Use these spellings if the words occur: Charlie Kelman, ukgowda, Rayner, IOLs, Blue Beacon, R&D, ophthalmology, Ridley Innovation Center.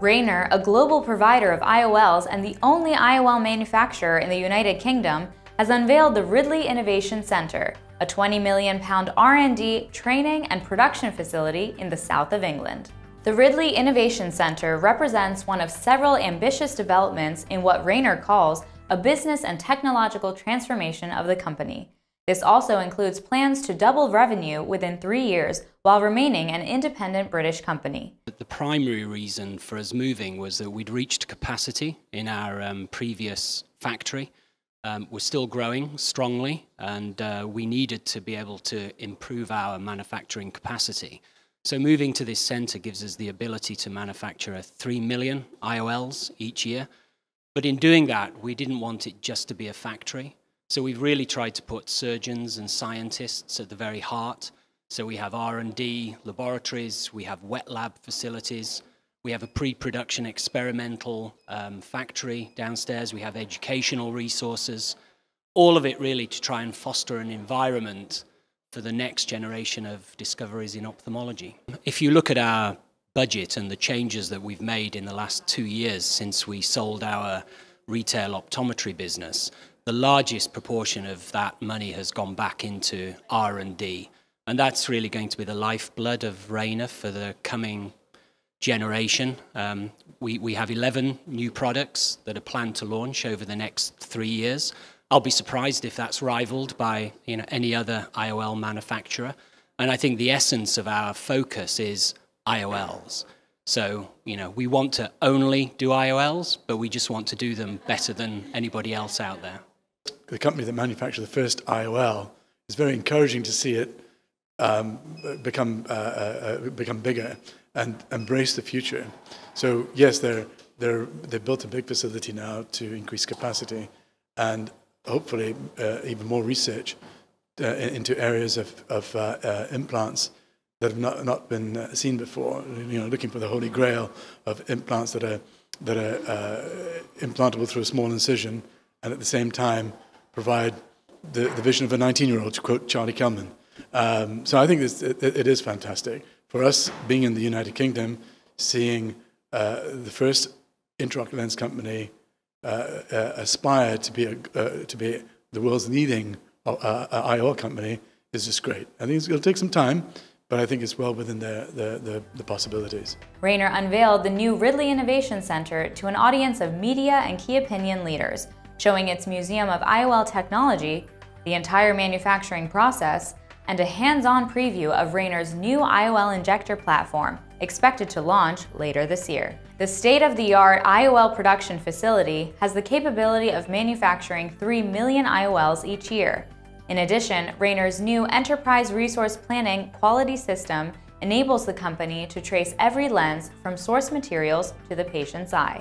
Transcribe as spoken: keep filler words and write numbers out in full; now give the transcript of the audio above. Rayner, a global provider of I O Ls and the only I O L manufacturer in the United Kingdom, has unveiled the Ridley Innovation Center, a twenty million pound R and D training and production facility in the south of England. The Ridley Innovation Center represents one of several ambitious developments in what Rayner calls a business and technological transformation of the company. This also includes plans to double revenue within three years while remaining an independent British company. The primary reason for us moving was that we'd reached capacity in our um, previous factory. Um, we're still growing strongly, and uh, we needed to be able to improve our manufacturing capacity. So moving to this centre gives us the ability to manufacture three million I O Ls each year. But in doing that, we didn't want it just to be a factory. So we've really tried to put surgeons and scientists at the very heart. So we have R and D laboratories, we have wet lab facilities, we have a pre-production experimental um, factory downstairs, we have educational resources, all of it really to try and foster an environment for the next generation of discoveries in ophthalmology. If you look at our budget and the changes that we've made in the last two years since we sold our retail optometry business, the largest proportion of that money has gone back into R and D, and that's really going to be the lifeblood of Rayner for the coming generation. Um, we, we have eleven new products that are planned to launch over the next three years. I'll be surprised if that's rivaled by you know, any other I O L manufacturer. And I think the essence of our focus is I O Ls. So, you know, we want to only do I O Ls, but we just want to do them better than anybody else out there. The company that manufactured the first I O L, is very encouraging to see it um, become, uh, uh, become bigger and embrace the future. So, yes, they're, they're, they've built a big facility now to increase capacity and hopefully uh, even more research uh, into areas of, of uh, uh, implants that have not, not been seen before, you know, looking for the holy grail of implants that are, that are uh, implantable through a small incision and at the same time provide the, the vision of a nineteen-year-old, to quote Charlie Kelman. Um, so I think this, it, it is fantastic. For us, being in the United Kingdom, seeing uh, the first intraocular lens company Uh, uh, aspire to be a, uh, to be the world's leading uh, uh, I O L company is just great. I think it's, it'll take some time, but I think it's well within the, the, the, the possibilities. Rayner unveiled the new Ridley Innovation Center to an audience of media and key opinion leaders, showing its museum of I O L technology, the entire manufacturing process, and a hands-on preview of Rayner's new I O L injector platform, expected to launch later this year. The state-of-the-art I O L production facility has the capability of manufacturing three million I O Ls each year. In addition, Rayner's new Enterprise Resource Planning quality system enables the company to trace every lens from source materials to the patient's eye.